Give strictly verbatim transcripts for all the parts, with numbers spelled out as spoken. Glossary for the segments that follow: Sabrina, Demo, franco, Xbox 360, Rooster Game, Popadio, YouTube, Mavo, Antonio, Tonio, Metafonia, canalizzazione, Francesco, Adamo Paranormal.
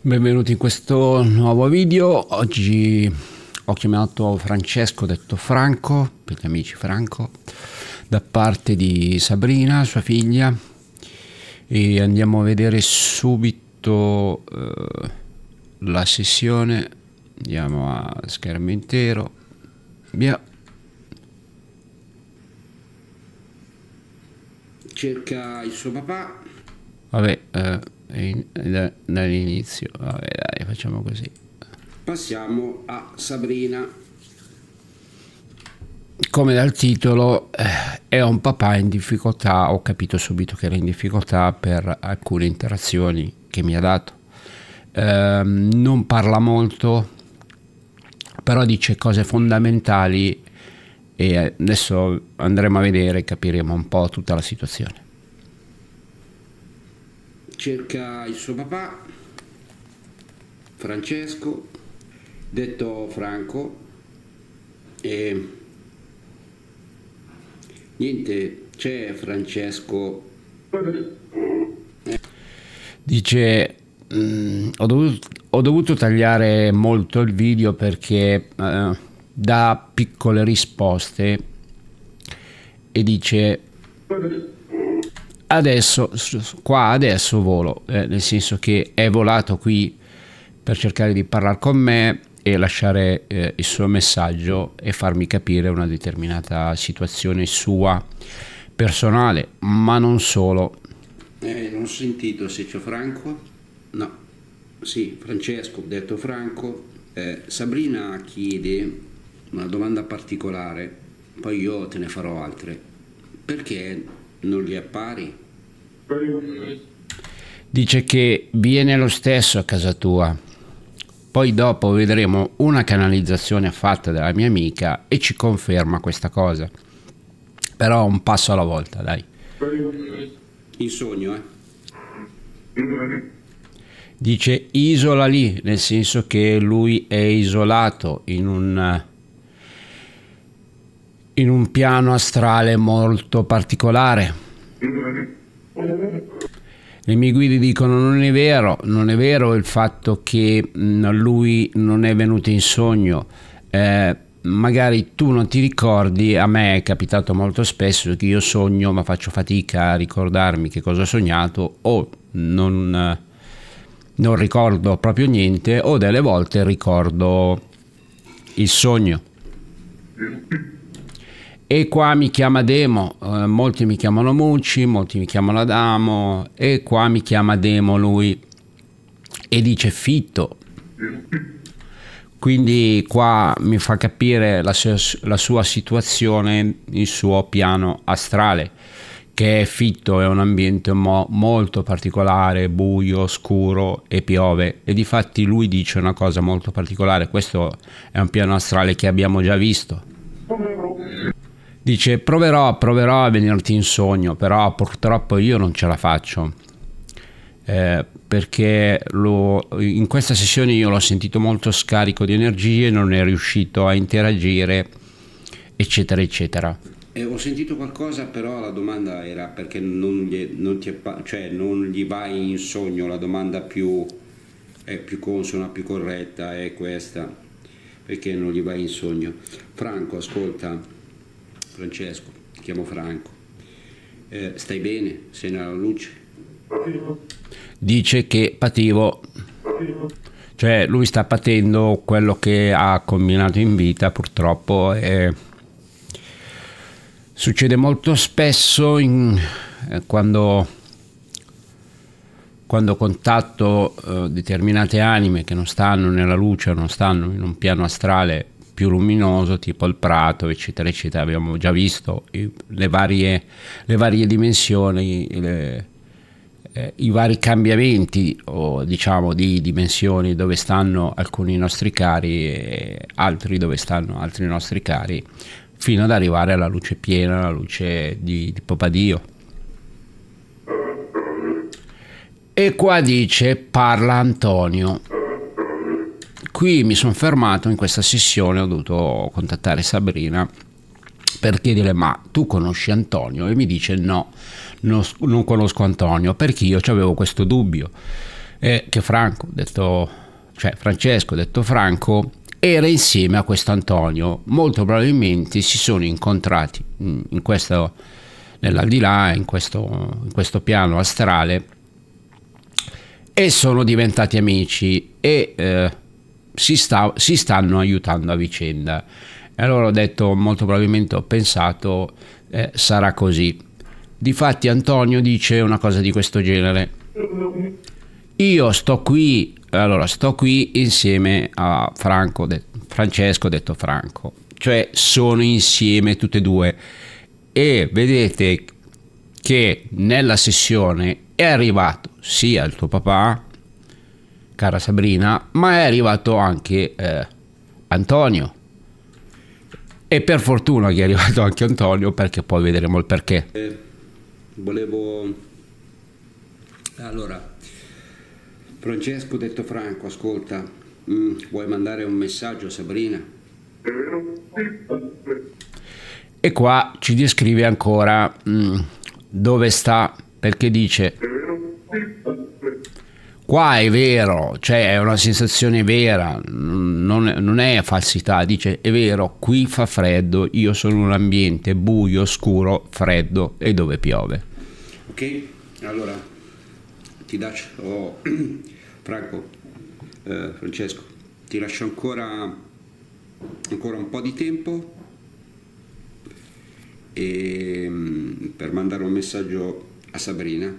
Benvenuti in questo nuovo video. Oggi ho chiamato Francesco, detto Franco, per gli amici Franco, da parte di Sabrina, sua figlia, e andiamo a vedere subito eh, la sessione. Andiamo a schermo intero, via. Cerca il suo papà. Vabbè, eh, dall'inizio, vabbè, dai, facciamo così. Passiamo a Sabrina. Come dal titolo, eh, è un papà in difficoltà. Ho capito subito che era in difficoltà per alcune interazioni che mi ha dato. Eh, non parla molto, però dice cose fondamentali e adesso andremo a vedere e capiremo un po' tutta la situazione. Cerca il suo papà, Francesco, detto Franco, e niente, c'è Francesco. Dice, mh, ho, dovuto, ho dovuto tagliare molto il video perché eh, dà piccole risposte e dice... Adesso, qua adesso volo, eh, nel senso che è volato qui per cercare di parlare con me e lasciare eh, il suo messaggio e farmi capire una determinata situazione sua personale, ma non solo. Eh, non ho sentito se c'è Franco, no, sì, Francesco, detto Franco. eh, Sabrina chiede una domanda particolare, poi io te ne farò altre. Perché non li appari? Dice che viene lo stesso a casa tua, poi dopo vedremo una canalizzazione fatta dalla mia amica e ci conferma questa cosa, però un passo alla volta, dai. In sogno, eh? Dice isola lì, nel senso che lui è isolato in un... in un piano astrale molto particolare. Le mie guide dicono non è vero, non è vero il fatto che lui non è venuto in sogno, eh, magari tu non ti ricordi. A me è capitato molto spesso che io sogno ma faccio fatica a ricordarmi che cosa ho sognato, o non, non ricordo proprio niente, o delle volte ricordo il sogno. E qua mi chiama Demo, eh, molti mi chiamano Mucci, molti mi chiamano Adamo, e qua mi chiama Demo lui e dice Fitto. Quindi qua mi fa capire la, la sua situazione, il suo piano astrale, che è Fitto, è un ambiente mo, molto particolare, buio, scuro e piove. E difatti lui dice una cosa molto particolare, questo è un piano astrale che abbiamo già visto. Dice proverò, proverò a venirti in sogno, però purtroppo io non ce la faccio, eh, perché lo, in questa sessione io l'ho sentito molto scarico di energie, non è riuscito a interagire, eccetera eccetera. Eh, ho sentito qualcosa, però la domanda era perché non gli, non ti, cioè non gli vai in sogno. La domanda più, è più consona, più corretta è questa, perché non gli vai in sogno. Franco, ascolta. Francesco, chiamo Franco, eh, stai bene? Sei nella luce? Dice che pativo, cioè lui sta patendo quello che ha combinato in vita, purtroppo. Eh, succede molto spesso in, eh, quando, quando contatto eh, determinate anime che non stanno nella luce, non stanno in un piano astrale più luminoso, tipo il prato, eccetera eccetera. Abbiamo già visto le varie, le varie dimensioni, le, eh, i vari cambiamenti o diciamo di dimensioni, dove stanno alcuni nostri cari e altri dove stanno altri nostri cari, fino ad arrivare alla luce piena, la luce di, di Popadio. E qua dice parla Antonio. Qui mi sono fermato in questa sessione, ho dovuto contattare Sabrina per chiedere ma tu conosci Antonio? E mi dice no, non, non conosco Antonio, perché io avevo questo dubbio. eh, che Franco, detto, cioè Francesco detto Franco, era insieme a quest'Antonio. Molto probabilmente si sono incontrati in questo, nell'aldilà, in questo, in questo piano astrale, e sono diventati amici e eh, si, sta, si stanno aiutando a vicenda. E allora ho detto, molto probabilmente ho pensato, eh, sarà così. Difatti Antonio dice una cosa di questo genere: io sto qui, allora sto qui insieme a Franco, de, Francesco detto Franco, cioè sono insieme tutti e due. E vedete che nella sessione è arrivato sia il tuo papà, cara Sabrina, ma è arrivato anche eh, Antonio. E per fortuna che è arrivato anche Antonio, perché poi vedremo il perché. Eh, volevo... Allora, Francesco detto Franco, ascolta, mm, vuoi mandare un messaggio a Sabrina? E qua ci descrive ancora mm, dove sta, perché dice... Qua è vero, cioè è una sensazione vera, non, non è falsità, dice è vero, qui fa freddo, io sono in un ambiente buio, scuro, freddo e dove piove. Ok, allora ti lascio, oh, Franco, eh, Francesco, ti lascio ancora, ancora un po' di tempo e, per mandare un messaggio a Sabrina.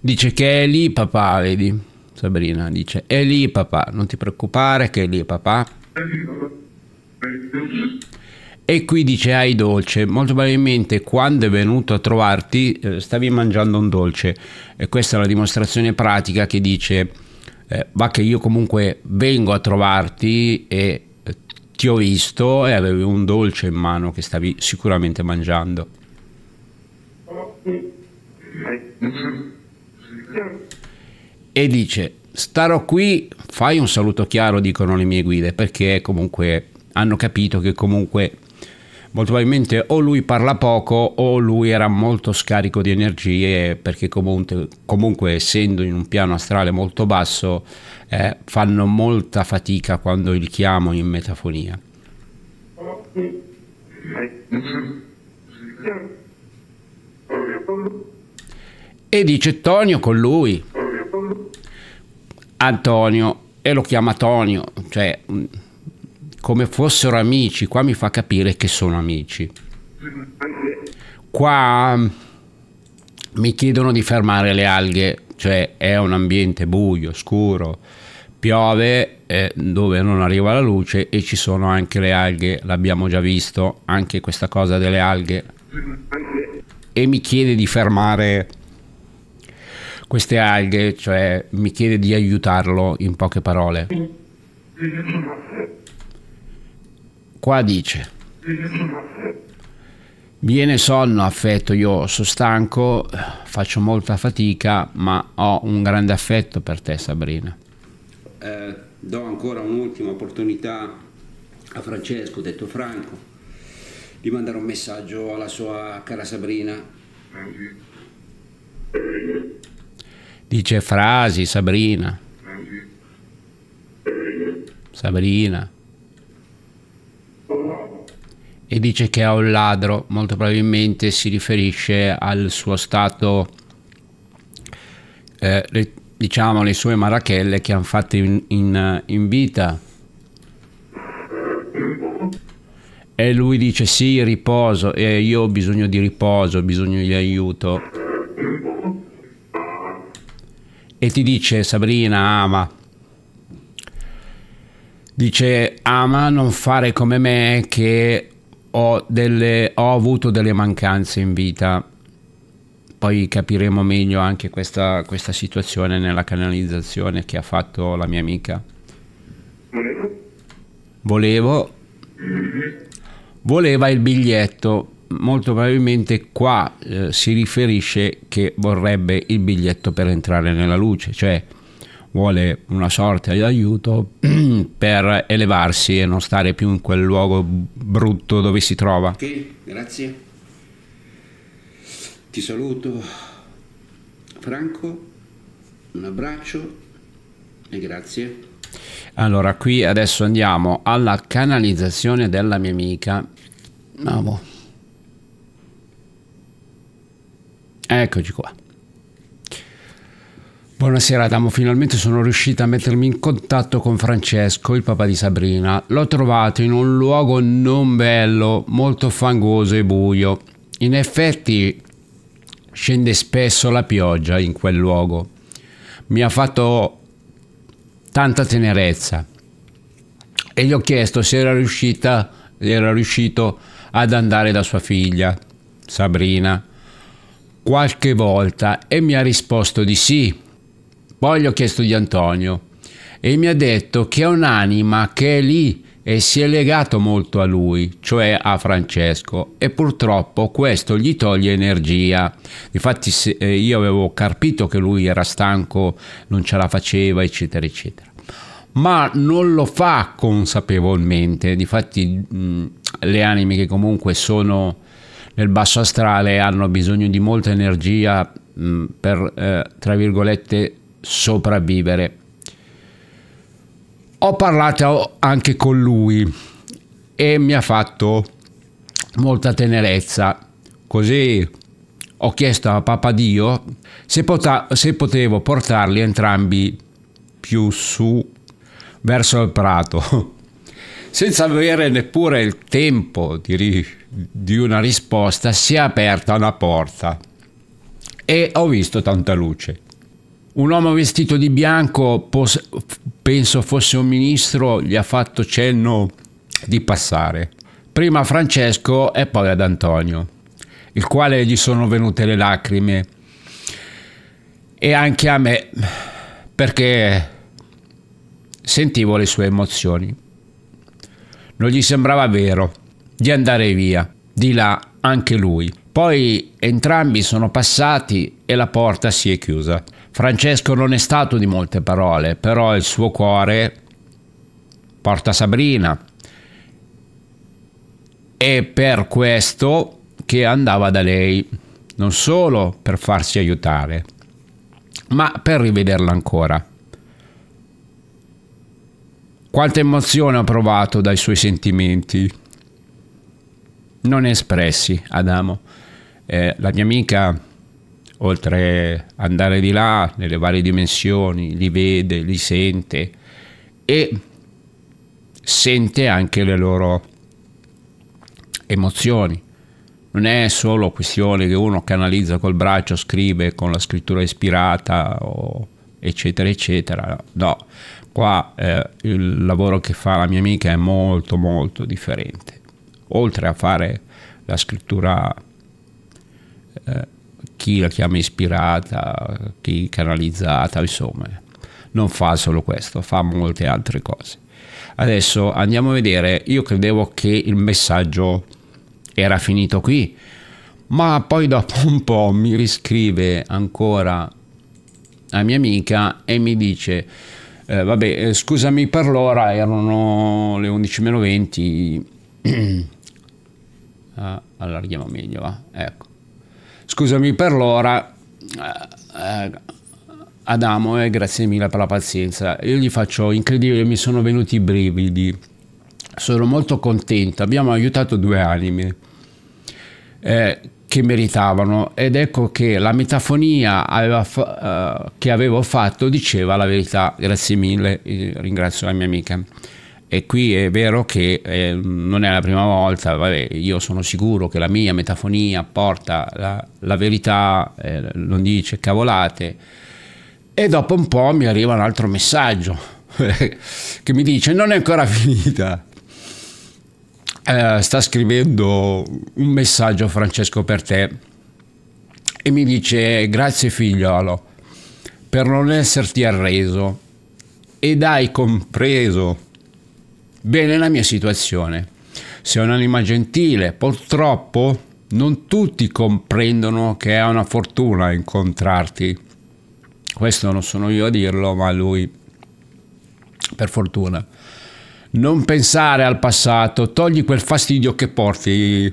Dice che è lì papà, vedi? Sabrina dice è lì papà, non ti preoccupare che è lì papà. E qui dice hai dolce, molto probabilmente quando è venuto a trovarti eh, stavi mangiando un dolce, e questa è una dimostrazione pratica che dice eh, va che io comunque vengo a trovarti e eh, ti ho visto e avevi un dolce in mano che stavi sicuramente mangiando. E dice starò qui, fai un saluto chiaro, dicono le mie guide, perché comunque hanno capito che comunque molto probabilmente o lui parla poco o lui era molto scarico di energie, perché comunque, comunque essendo in un piano astrale molto basso eh, fanno molta fatica quando il chiamo in metafonia. E dice Tonio con lui, Antonio, e lo chiama Tonio, cioè come fossero amici. Qua mi fa capire che sono amici. Qua mi chiedono di fermare le alghe, cioè è un ambiente buio, scuro, piove eh, dove non arriva la luce e ci sono anche le alghe, l'abbiamo già visto, anche questa cosa delle alghe. E mi chiede di fermare queste alghe, cioè mi chiede di aiutarlo, in poche parole. Qua dice viene sonno, affetto, io sono stanco, faccio molta fatica, ma ho un grande affetto per te Sabrina. Eh, do ancora un'ultima opportunità a Francesco detto Franco di mandare un messaggio alla sua cara Sabrina. Dice frasi, Sabrina, Sabrina, e dice che è un ladro, molto probabilmente si riferisce al suo stato, eh, le, diciamo le sue marachelle che hanno fatto in, in, in vita. E lui dice sì, riposo, e io ho bisogno di riposo, ho bisogno di aiuto. E ti dice Sabrina ama, dice ama non fare come me che ho, delle, ho avuto delle mancanze in vita, poi capiremo meglio anche questa, questa situazione nella canalizzazione che ha fatto la mia amica. Volevo, voleva il biglietto, molto probabilmente qua eh, si riferisce che vorrebbe il biglietto per entrare nella luce, cioè vuole una sorta di aiuto per elevarsi e non stare più in quel luogo brutto dove si trova. Ok, grazie, ti saluto Franco un abbraccio e grazie. Allora, qui adesso andiamo alla canalizzazione della mia amica Mavo. Eccoci qua. Buonasera Adamo, finalmente sono riuscita a mettermi in contatto con Francesco, il papà di Sabrina. L'ho trovato in un luogo non bello, molto fangoso e buio. In effetti scende spesso la pioggia in quel luogo. Mi ha fatto tanta tenerezza e gli ho chiesto se era riuscita, era riuscito ad andare da sua figlia Sabrina qualche volta e mi ha risposto di sì. Poi gli ho chiesto di Antonio e mi ha detto che è un'anima che è lì e si è legato molto a lui, cioè a Francesco, e purtroppo questo gli toglie energia. Infatti io avevo capito che lui era stanco, non ce la faceva, eccetera eccetera, ma non lo fa consapevolmente. Difatti le anime che comunque sono nel basso astrale hanno bisogno di molta energia mh, per eh, tra virgolette sopravvivere. Ho parlato anche con lui e mi ha fatto molta tenerezza, così ho chiesto a Popadio se, se potevo portarli entrambi più su verso il prato, senza avere neppure il tempo di, di una risposta. Si è aperta una porta e ho visto tanta luce. Un uomo vestito di bianco, penso fosse un ministro, gli ha fatto cenno di passare. Prima a Francesco e poi ad Antonio, il quale gli sono venute le lacrime. E anche a me, perché sentivo le sue emozioni. Non gli sembrava vero di andare via, di là anche lui. Poi entrambi sono passati e la porta si è chiusa. Francesco non è stato di molte parole, però il suo cuore porta Sabrina, e per questo che andava da lei, non solo per farsi aiutare, ma per rivederla ancora. Quanta emozione ho provato dai suoi sentimenti non espressi, Adamo. Eh, la mia amica, oltre ad andare di là nelle varie dimensioni, li vede, li sente e sente anche le loro emozioni. Non è solo questione che uno canalizza col braccio, scrive con la scrittura ispirata o eccetera eccetera. No, qua eh, il lavoro che fa la mia amica è molto molto differente. Oltre a fare la scrittura, eh, chi la chiama ispirata, chi canalizzata, insomma, non fa solo questo, fa molte altre cose. Adesso andiamo a vedere. Io credevo che il messaggio era finito qui, ma poi dopo un po' mi riscrive ancora la mia amica e mi dice eh, vabbè, scusami per l'ora, erano le undici meno venti. ah, allarghiamo meglio, va, ecco. Scusami per l'ora, eh, Adamo, eh, grazie mille per la pazienza. Io gli faccio incredibile, mi sono venuti i brividi. Sono molto contento, abbiamo aiutato due anime eh, che meritavano, ed ecco che la metafonia aveva eh, che avevo fatto diceva la verità. Grazie mille, eh, ringrazio la mia amica. E qui è vero che eh, non è la prima volta, vabbè, io sono sicuro che la mia metafonia porta la, la verità, eh, non dice cavolate. E dopo un po' mi arriva un altro messaggio che mi dice non è ancora finita, eh, sta scrivendo un messaggio Francesco per te, e mi dice grazie figliolo per non esserti arreso ed hai compreso bene la mia situazione. Sei un'anima gentile, purtroppo non tutti comprendono che è una fortuna incontrarti. Questo non sono io a dirlo, ma lui, per fortuna. Non pensare al passato, togli quel fastidio che porti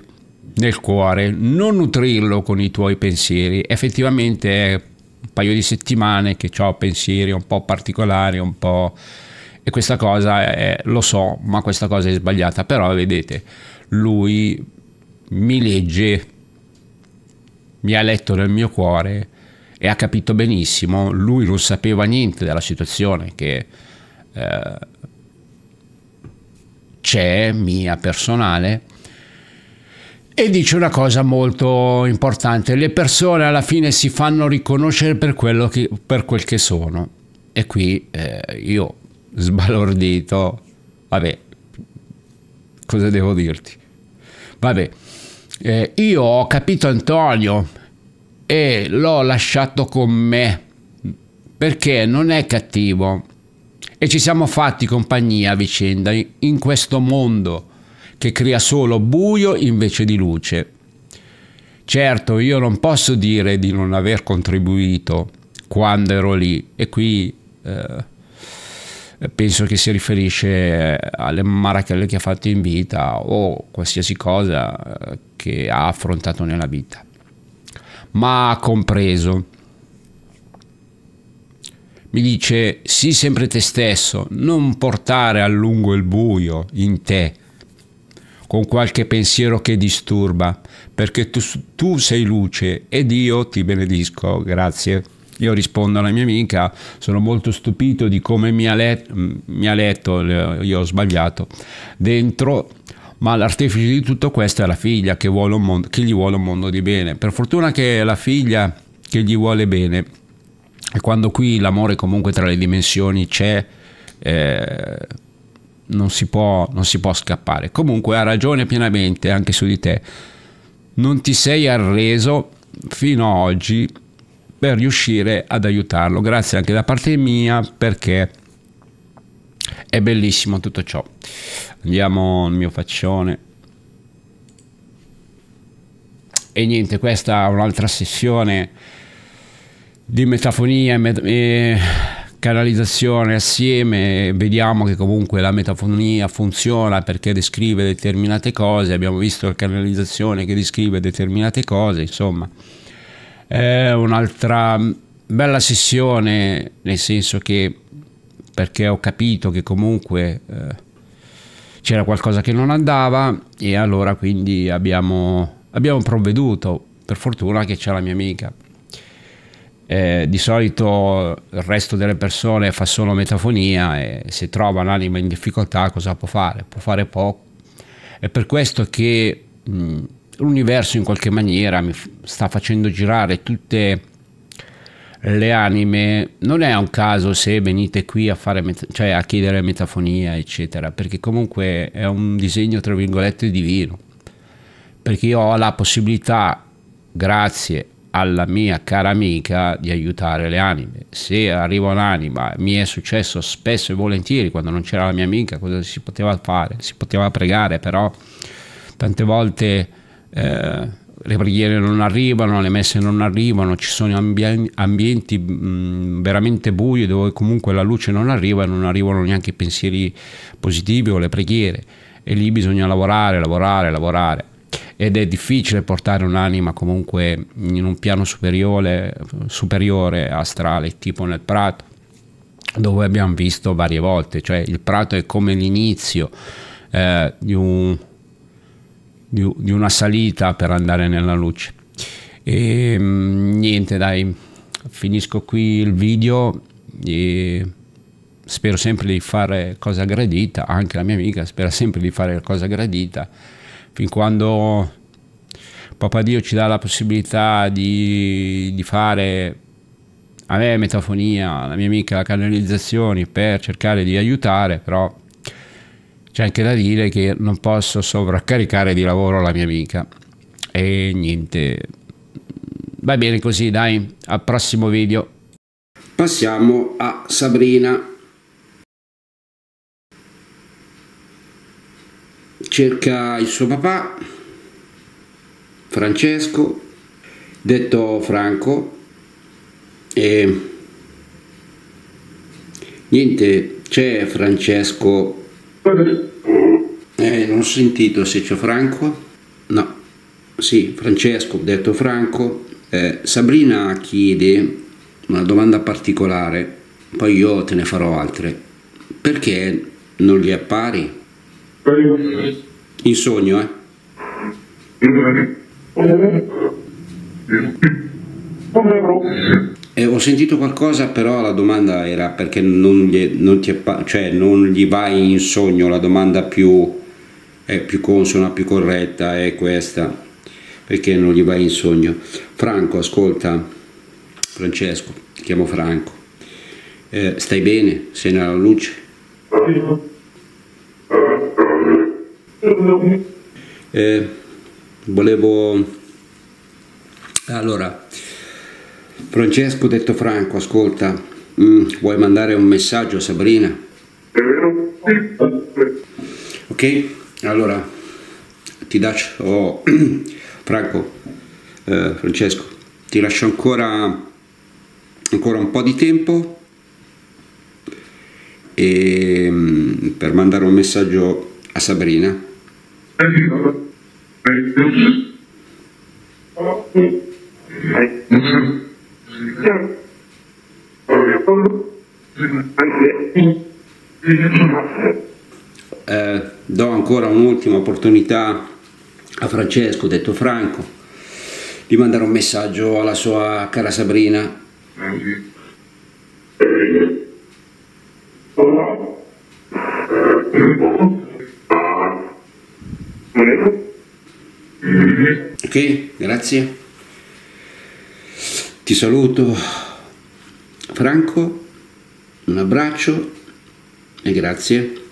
nel cuore, non nutrirlo con i tuoi pensieri. Effettivamente è un paio di settimane che ho pensieri un po' particolari, un po'... e questa cosa è, lo so, ma questa cosa è sbagliata. Però vedete, lui mi legge, mi ha letto nel mio cuore e ha capito benissimo. Lui non sapeva niente della situazione che eh, c'è, mia personale, e dice una cosa molto importante: le persone alla fine si fanno riconoscere per, quello che, per quel che sono. E qui eh, io, sbalordito, vabbè, cosa devo dirti? Vabbè, eh, io ho capito Antonio e l'ho lasciato con me perché non è cattivo e ci siamo fatti compagnia a vicenda in questo mondo che crea solo buio invece di luce. Certo, io non posso dire di non aver contribuito quando ero lì, e qui eh, penso che si riferisce alle marachelle che ha fatto in vita o qualsiasi cosa che ha affrontato nella vita, ma ha compreso. Mi dice: sii sempre te stesso, non portare a lungo il buio in te con qualche pensiero che disturba, perché tu, tu sei luce ed io ti benedisco. Grazie. Io rispondo alla mia amica: sono molto stupito di come mi ha, let mi ha letto, io ho sbagliato, dentro, ma l'artefice di tutto questo è la figlia che, vuole un mondo, che gli vuole un mondo di bene. Per fortuna che è la figlia che gli vuole bene, e quando qui l'amore comunque tra le dimensioni c'è, eh, non, si può, non si può scappare. Comunque ha ragione pienamente anche su di te, non ti sei arreso fino a oggi per riuscire ad aiutarlo. Grazie anche da parte mia, perché è bellissimo tutto ciò. Andiamo nel mio faccione. E niente, questa è un'altra sessione di metafonia e canalizzazione assieme. Vediamo che comunque la metafonia funziona perché descrive determinate cose. Abbiamo visto la canalizzazione che descrive determinate cose, insomma. È un'altra bella sessione, nel senso che, perché ho capito che comunque eh, c'era qualcosa che non andava, e allora quindi abbiamo, abbiamo provveduto. Per fortuna che c'è la mia amica. Eh, di solito il resto delle persone fa solo metafonia, e se trova un'anima in difficoltà cosa può fare? Può fare poco. È per questo che mh, l'universo in qualche maniera mi sta facendo girare tutte le anime. Non è un caso se venite qui a fare, cioè a chiedere metafonia eccetera, perché comunque è un disegno tra virgolette divino, perché io ho la possibilità, grazie alla mia cara amica, di aiutare le anime. Se arriva un'anima, mi è successo spesso e volentieri quando non c'era la mia amica, cosa si poteva fare? Si poteva pregare, però tante volte Eh, le preghiere non arrivano, le messe non arrivano, ci sono ambi ambienti mh, veramente bui dove comunque la luce non arriva e non arrivano neanche i pensieri positivi o le preghiere, e lì bisogna lavorare, lavorare, lavorare, ed è difficile portare un'anima comunque in un piano superiore, superiore astrale, tipo nel prato, dove abbiamo visto varie volte, cioè il prato è come l'inizio eh, di un di una salita per andare nella luce. E niente, dai, finisco qui il video, e spero sempre di fare cosa gradita. Anche la mia amica spera sempre di fare cosa gradita, fin quando Popadio ci dà la possibilità di, di fare, a me metafonia, alla mia amica canalizzazioni, per cercare di aiutare. Però c'è anche da dire che non posso sovraccaricare di lavoro la mia amica, e niente, va bene così, dai, al prossimo video. Passiamo a Sabrina. Cerca il suo papà, Francesco, detto Franco, e niente, c'è Francesco. Eh, non ho sentito se c'è Franco. No, sì, Francesco, detto Franco. eh, Sabrina chiede una domanda particolare, poi io te ne farò altre. Perché non li appari? In sogno, eh? Eh, ho sentito qualcosa, però la domanda era perché non gli, non ti appari, cioè non gli vai in sogno. La domanda più, è più consona, più corretta è questa: perché non gli vai in sogno? Franco, ascolta, Francesco, chiamo Franco, eh, stai bene? Sei nella luce? Eh, volevo, allora, Francesco, detto Franco, ascolta, mm, vuoi mandare un messaggio a Sabrina? Ok, allora ti lascio, oh, Franco, eh, Francesco, ti lascio ancora, ancora un po' di tempo e, mm, per mandare un messaggio a Sabrina. Eh, do ancora un'ultima opportunità a Francesco, detto Franco, di mandare un messaggio alla sua cara Sabrina. Ok, grazie, ti saluto Franco, un abbraccio e grazie.